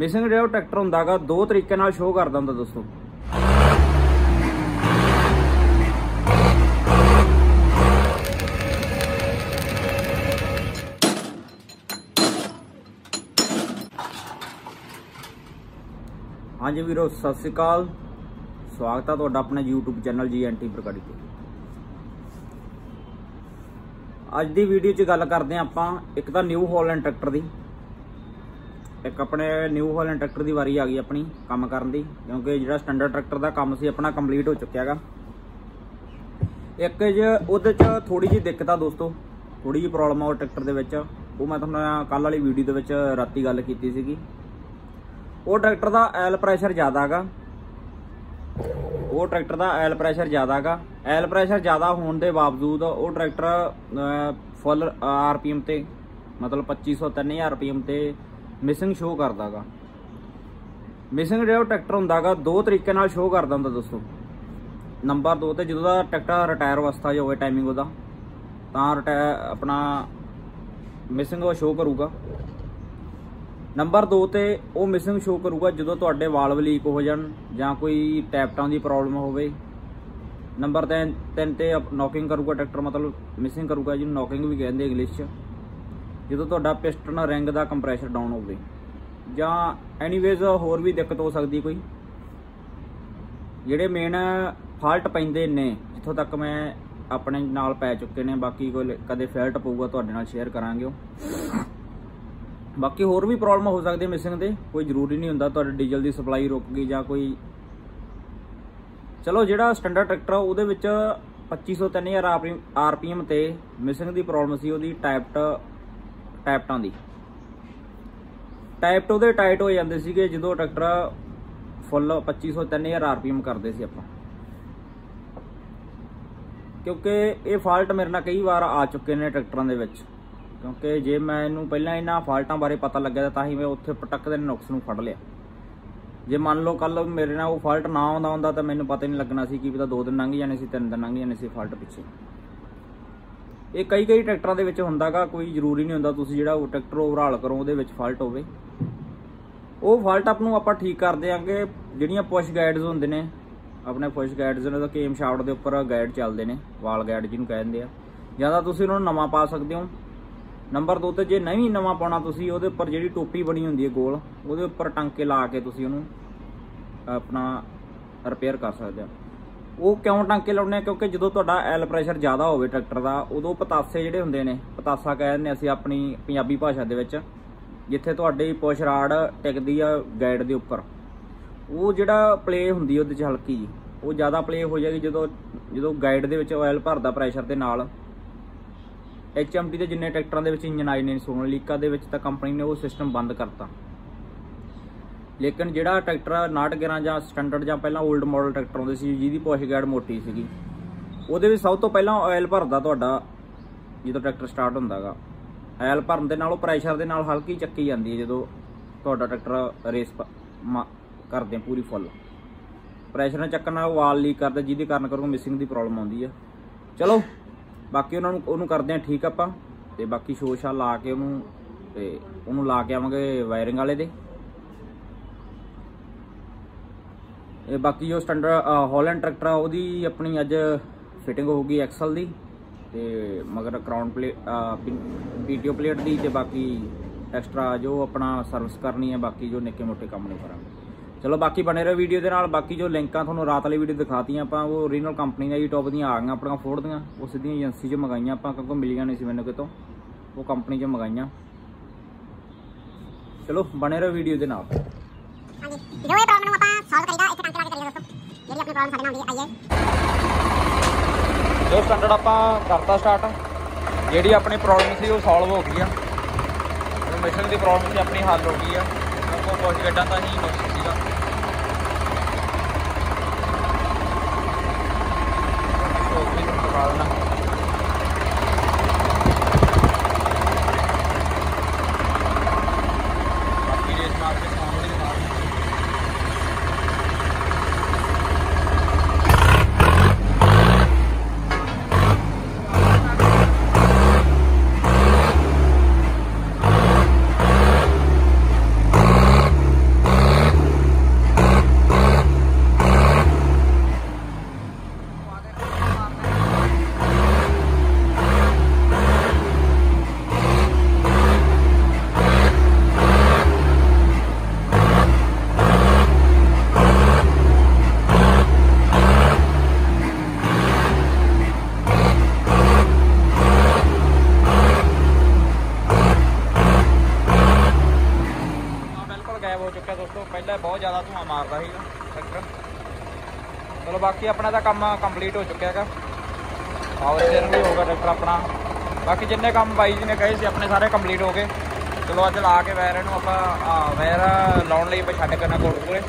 Missing जो tractor होंदा गा दो तरीके नाल शो करदा होंदा दोस्तों। हाँ जी वीरो सत श्री अकाल, स्वागत है तुहाडा अपने यूट्यूब चैनल जी एंटी प्रकाड़ी ते। अज दी वीडियो च गल करदे आं आपां इक तां न्यू हॉलैंड ट्रैक्टर दी, एक अपने न्यू हॉलैंड ट्रैक्टर की वारी आ गई अपनी काम करने की, क्योंकि जो स्टैंडर्ड ट्रैक्टर का काम से अपना कंप्लीट हो चुका है। एक जो थोड़ी जी दिक्कत आ दोस्तों, थोड़ी जी प्रॉब्लम आ ट्रैक्टर के, वो मैं तुहानू कल वाली वीडियो के राती गल की। वो ट्रैक्टर का एल प्रैशर ज़्यादा है, वो ट्रैक्टर का एल प्रैशर ज़्यादा है। एल प्रैशर ज़्यादा होने के बावजूद वो ट्रैक्टर फुल RPM से, मतलब 2500-3000 RPM से मिसिंग शो करता गा। मिसिंग जो ट्रैक्टर होंदा गा दो तरीके नाल शो करता होंदा दोस्तों। नंबर दो तो जो ट्रैक्टर रिटायर अवस्था जो हो टाइमिंग उदा तां रिटायर अपना मिसिंग वो शो करूगा। नंबर दो तो वो मिसिंग शो करूगा जो तुहाडे वाल्व लीक हो जान जां कोई टैपटां दी प्रॉब्लम होवे। नंबर तीन तो नॉकिंग करूगा ट्रैक्टर, मतलब मिसिंग करूगा जिन्नू नॉकिंग भी कहिंदे इंग्लिश च, जो तुहाडा पिस्टन रिंग का कंप्रैशर डाउन हो गई जां एनीवेज होर भी दिक्कत हो सकती। कोई जिहड़े मेन फाल्ट पैंदे ने जिथों तक मैं अपने नाल पै चुके ने, बाकी कोई कदे फॉल्ट पऊगा तुहाडे नाल शेयर करांगे। बाकी होर भी प्रॉब्लम हो सकदी मिसिंग दे, कोई जरूरी नहीं हुंदा तुहाडे डीजल की सप्लाई रुक गई जां कोई। चलो जिहड़ा स्टैंडर्ड ट्रैक्टर उहदे विच 2500-3000 RPM ते मिसिंग की प्रॉब्लम सी उहदी टैपटां दी। टैपट उहदे टाइट हो जाते सीगे जो ट्रैक्टर फुल 2500-3000 RPM करते सी आपां, क्योंकि ये फाल्ट मेरे नाल कई बार आ चुके ने ट्रैक्टरां दे विच। क्योंकि जे मैनूं पहलां इन्हां फाल्टां बारे पता लग्गिया तां ही मैं उत्थे पटक दे नुक्स नूं फड़ लिया। जे मान लो कल मेरे नाल वो फाल्ट ना आउंदा हुंदा तां मैनूं पता ही नहीं लगना सी कि पता 2 दिन लंघ जाने सी, 3 दिन लंघ जाने सी फाल्ट पिछे। ये कई ट्रैक्टरों के विच हुंदा गा, कोई जरूरी नहीं हुंदा तुसीं जिहड़ा ट्रैक्टर ओवरहाल करो उहदे विच फाल्ट होवे। वो फाल्ट आपनूं आपां ठीक कर देंगे। जिहड़ियां पुश गाइड्स हुंदे ने अपने, पुश गाइड्स ने केम शाफ्ट दे उपर गाइड चलदे ने, वाल गाइड जिहनूं कहिंदे आ, जां तां तुसीं उहनूं नवां पा सकदे हो। नंबर दो तो जे नहीं नवां पाउणा तुसीं उहदे उपर जिहड़ी टोपी बणी हुंदी है गोल, उहदे उपर टांके ला के तुसीं उहनूं अपना रिपेयर कर सकदे हो। वो क्यों टांके लाने हैं, क्योंकि जो तुहाडा एल प्रैशर ज़्यादा हो ट्रैक्टर का उदों पतासे जिहड़े हुंदे ने, पतासा कह दिंदे असीं अपनी पंजाबी भाषा दे विच, जिथे तुहाडी पुश राड टिकदी आ गाइड दे उपर, वो जिहड़ा प्ले हुंदी उहदे च हल्की जी वो ज़्यादा प्ले हो जाएगी जो गाइड दे विच ऑयल भरदा प्रैशर दे नाल। HMT दे जिन्ने ट्रैक्टरां दे विच इंजन आए ने सोन लीकां दे विच तां कंपनी ने वो सिस्टम बंद करता। लेकिन जिहड़ा ट्रैक्टर 911 जां स्टैंडर्ड जां पहलां ओल्ड मॉडल ट्रैक्टर हुंदे सी जिहदी पुश गाइड मोटी सीगी, उहदे विच सब तो पहलां ऑयल भरदा तुहाडा ਜਦੋਂ ट्रैक्टर स्टार्ट हुंदा गा। ऑयल भरन ਦੇ ਨਾਲ ਉਹ ਪ੍ਰੈਸ਼ਰ ਦੇ ਨਾਲ ਹਲਕੀ ਚੱਕੀ ਜਾਂਦੀ ਹੈ ਜਦੋਂ ਤੁਹਾਡਾ ਟਰੈਕਟਰ ਰੇਸ ਕਰਦੇ ਪੂਰੀ ਫੁੱਲ ਪ੍ਰੈਸ਼ਰ ਨਾਲ ਚੱਕਣ ਨਾਲ ਵਾਲ ਲੀਕ ਕਰਦਾ, ਜਿਹਦੇ ਕਾਰਨ ਕਰੋ ਮਿਸਿੰਗ ਦੀ ਪ੍ਰੋਬਲਮ ਆਉਂਦੀ ਆ। ਚਲੋ ਬਾਕੀ ਉਹਨਾਂ ਨੂੰ ਕਰਦੇ ਆ ਠੀਕ ਆਪਾਂ, ਤੇ ਬਾਕੀ ਸ਼ੋਸ਼ਾ ਲਾ ਕੇ ਉਹਨੂੰ ਲਾ ਕੇ ਆਵਾਂਗੇ ਵਾਇਰਿੰਗ ਵਾਲੇ ਦੇ। बाकी जो स्टैंडर्ड हॉलैंड ट्रैक्टर वही अपनी अज फिटिंग होगी एक्सल दी, ते मगर क्राउन प्लेट PTO प्लेट दी, ते बाकी एक्स्ट्रा जो अपना सर्विस करनी है, बाकी जो निक्के मोटे काम नहीं करांगे। चलो बाकी बने रहो वीडियो के नाल। बाकी जो लिंकां तुहानूं रात वाली वीडियो दिखाती आपां, वो ओरिजिनल कंपनी दा eTOP दी आ गईयां अपना फोर्ड दी, वो सीधी एजेंसी चों मंगाईयां आपां क्योंकि मिलियां नहीं सी मैनूं कितों, वो कंपनी चों मंगाईयां। चलो बने रहो वीडियो के नाल। जो ये प्रॉब्लम आपा सॉल्व करेगा एक टांके लाके करेगा दोस्तों, मेरी अपनी प्रॉब्लम सामने आंदी आई है। जो स्टैंडर्ड आपा करता स्टार्ट, जेडी अपनी प्रॉब्लम सी वो सॉल्व हो गई है। मिशन दी प्रॉब्लम सी अपनी हल हो गई है, वो कुछ गड्डा ता ही नुकसान सीगा। तो भी प्रॉब्लम ना गायब हो चुका दोस्तों, पहले बहुत ज़्यादा धुआं मारता है ट्रैक्टर। चलो बाकी अपना तो कम कंप्लीट हो चुका है, पावर स्टेयरिंग भी होगा ट्रैक्टर अपना। बाकी जिन्ने काम बाई जी ने कहे से अपने सारे कंप्लीट हो गए। चलो अज ला के वायर नूं आपां वायर लाउण लई छड्ड करना कोटपूरे।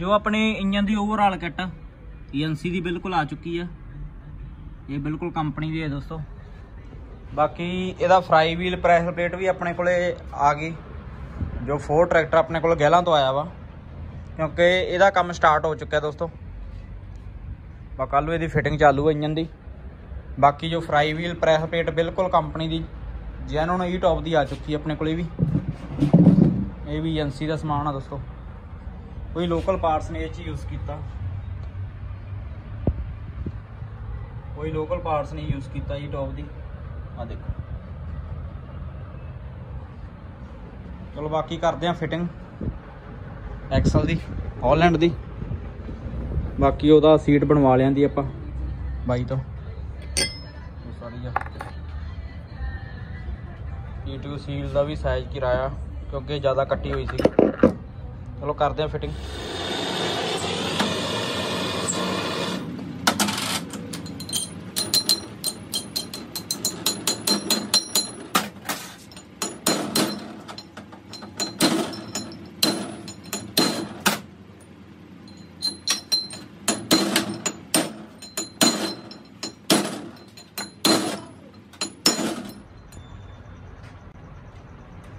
जो अपने इंजन की ओवरऑल किट एजेंसी की बिल्कुल आ चुकी है, ये बिल्कुल कंपनी की है दोस्तों। बाकी इसका फ्राई व्हील प्रेशर प्लेट भी अपने को आ गई, जो फोर्ड ट्रैक्टर अपने को गैलों तो आया वा, क्योंकि इसका काम स्टार्ट हो चुका है दोस्तों। कल इसकी फिटिंग चालू है इंजन की। बाकी जो फ्राई व्हील प्रेशर प्लेट बिल्कुल कंपनी की जैन eTOP की आ चुकी है अपने को, भी एजेंसी का समान है दोस्तों, कोई लोकल पार्ट्स ने ये यूज़ किया, कोई लोकल पार्ट्स नहीं यूज़ किया eTOP दी। हाँ देखो, चलो बाकी करते हैं फिटिंग एक्सल दी हॉलैंड दी। बाकी उसका सीट बनवा लिया दी आपां बाई तो E2 सील का भी साइज किराया क्योंकि ज़्यादा कट्टी हुई थी। चलो करते हैं फिटिंग।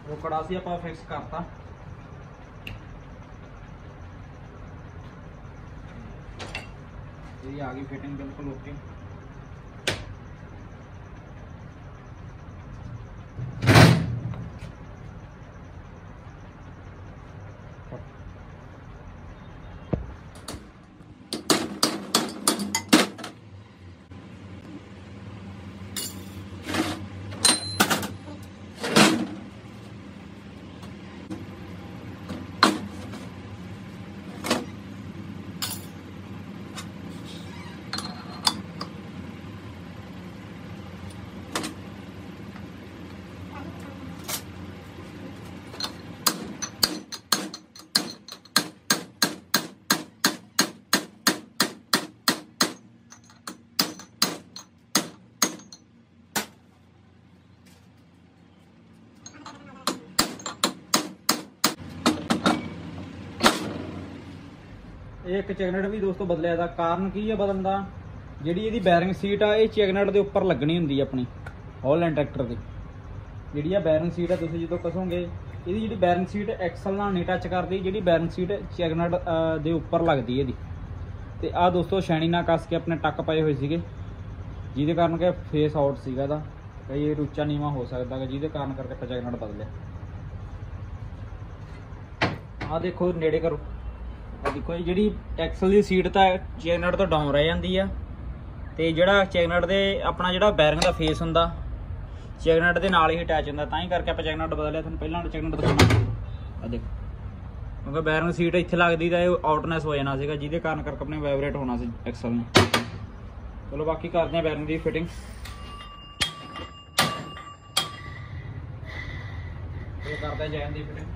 वो कड़ा सी आपां फिक्स करता। ये आ गई फिटिंग बिल्कुल ओके। एक चैगनेट भी दोस्तों बदलिया था। कारण की है बदलने का, जी ये बैरिंग सीट आ चैगनेट के उपर लगनी होंगी अपनी हॉलैंड ट्रैक्टर की। जी बैरिंग सीट है तुम जो कसोगे ये जी बैरिंग सीट एक्सल ना नहीं टच करती, जी बैरिंग सीट चैगनेट के उपर लगती है ये। आ दोस्तों शैनी ना कस के अपने टक पाए हुए थे, जिदे कारण के फेस आउट सीगा दा, ये रुचा नीवा हो सकता है, जिदे कारण करके चैगनेट बदलिया। आ देखो नेड़े करो, देखो जी एक्सल की सीट तो चेकनट तो डाउन रह जाती है, तो जोड़ा चेकनट के अपना जोड़ा बैरिंग का फेस होंगे चेकनट के नाल ही अटैच होंगे, तां ही करके आप चेकनट बदलिया। तुहानूं पहलां चेकनट दिखाना, देखो क्योंकि बैरिंग सीट इत्थे लगदी तां आउटनेस हो जाना सीगा, जिहदे कारण करके अपने वाइब्रेट होना सी एक्सल ने। चलो बाकी करते हैं बैरिंग की फिटिंग। करते हैं जैन की फिटिंग।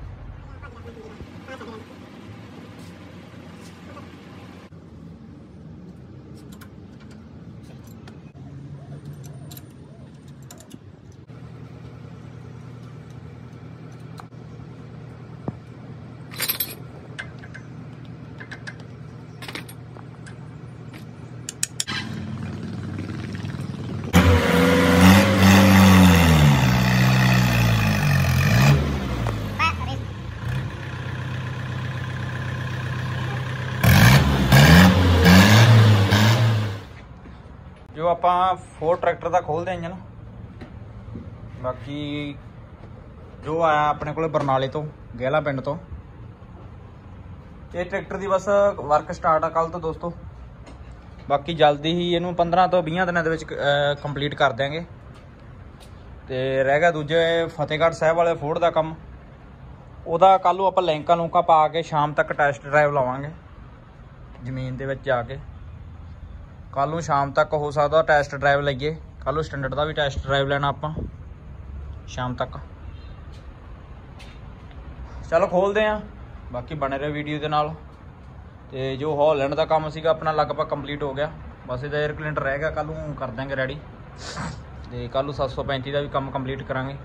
जो आप फोर्ड ट्रैक्टर का खोलते इंजन बाकी जो आया अपने को बरनाले तो गैला पिंड तो ये ट्रैक्टर की बस वर्क स्टार्ट आ कल तो दोस्तों। बाकी जल्दी ही इनू 15 तो 20 दिनों के कंप्लीट कर देंगे। तो रह गया दूजे फतेहगढ़ साहब वाले फोर्ड का काम, वह कल आप लैंका लूंका पा के शाम तक टेस्ट ड्राइव लावांगे जमीन के जाके। कल शाम तक हो सकता टेस्ट ड्राइव लाइए, कल स्टैंडर्ड का भी टेस्ट ड्राइव लेना आप शाम तक। चलो खोलते हैं, बाकी बने रहे वीडियो के नाल। तो जो हॉलैंड का काम सीगा अपना लगभग कंप्लीट हो गया, बस इहदा एयर क्लीनर रह गया, कल कर देंगे रेडी। तो कल 735 का भी काम कंप्लीट करांगे।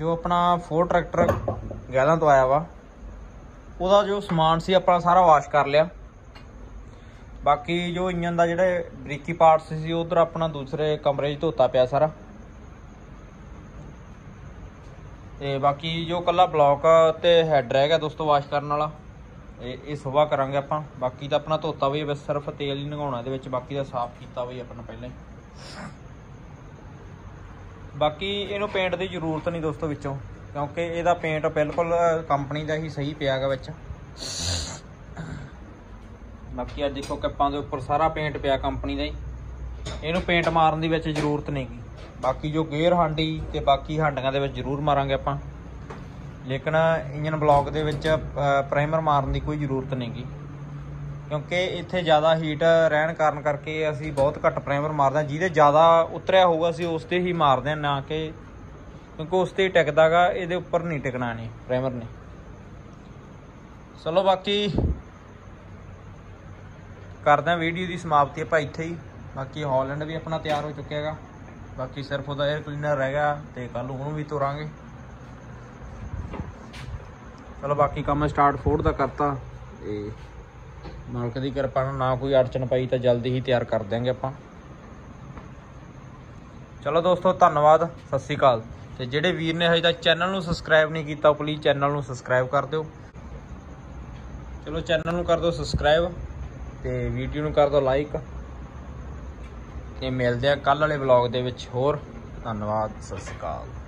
जो अपना फोर्ड ट्रैक्टर गैलां तो आया वा उहदा जो समान सी अपना सारा वाश कर लिया। बाकी जो इंजन का जिहड़ा ब्रेकी पार्ट्स सी उधर अपना दूसरे कमरे च धोता पिया सारा। ते बाकी जो कला ब्लॉक ते हैड रह गया दोस्तों वाश करने वाला, ये सुबह करांगे आपां। बाकी तो अपना धोता भी बस सिर्फ तेल ही नंगाउणा दे विच, बाकी दा साफ कीता भी अपना पहले। बाकी इनू पेंट की जरूरत नहीं दोस्तों विचों, क्योंकि यदा पेंट बिल्कुल कंपनी का ही सही पिया गा। बाकी आज देखो कैपां के उपर सारा पेंट पिया कंपनी का ही, इनू पेंट मारन दी विच जरूरत नहीं गी। बाकी जो गेयर हांडी ते बाकी हांडियां दे विच जरूर मारांगे आपां, लेकिन इंजन ब्लॉक दे विच प्राइमर मारन की कोई जरूरत नहीं गी, क्योंकि इत्थे ज़्यादा हीट रहन कारण करके असी बहुत घट प्राइमर मारदे, जिहदे ज़्यादा उतरिया होगा असी उसते ही मारदे, ना कि क्योंकि उसते ही टिकदा गा, इहदे उपर नहीं टिकना नहीं प्राइमर ने। चलो बाकी करदे वीडियो की समाप्ति आपां इत्थे ही। बाकी हॉलैंड भी अपना तैयार हो चुका है, बाकी सिर्फ उहदा एयर क्लीनर रह गया तो कल उहनूं भी तोरांगे। चलो बाकी काम स्टार्ट फोर्ड दा करता, मालक की कृपा ना कोई अड़चन पाई तो जल्दी ही तैयार कर देंगे आप। चलो दोस्तों धन्यवाद, सत श्री अकाल। तो जिहड़े वीर ने हजे तक चैनल में सबसक्राइब नहीं किया प्लीज़ चैनल में सबसक्राइब कर दो। चलो चैनल में कर दो सबसक्राइब तो वीडियो में कर दो लाइक। तो मिलते हैं कल वाले ब्लॉग के होर। धन्यवाद, सत श्री अकाल।